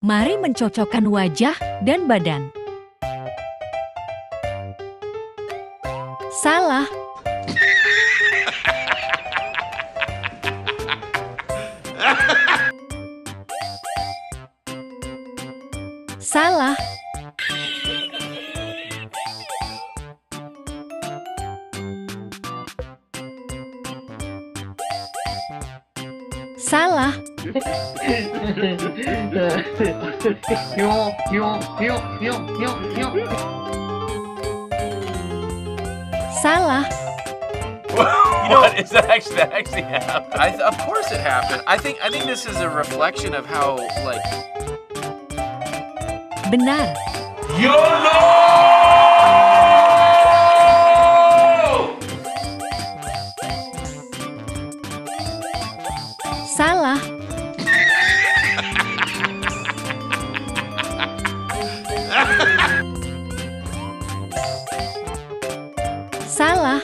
Mari mencocokkan wajah dan badan. Salah. Salah. Salah. Salah. You know what? Is that actually happened? Of course it happened. I think this is a reflection of how, like. Benar. YOLO! Salah. Salah.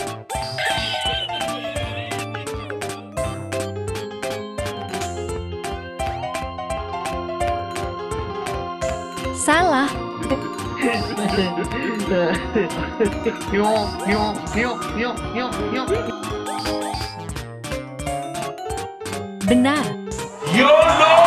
Salah. Benar. YOLO! Salah.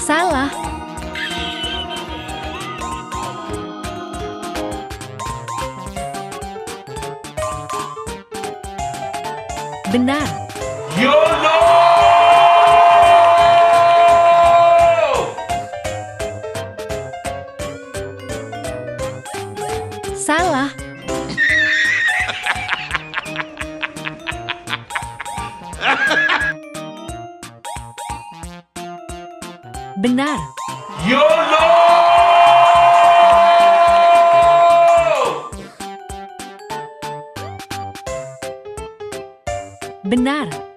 Salah. Benar. YOLO! Salah. Benar. YOLO! Benar.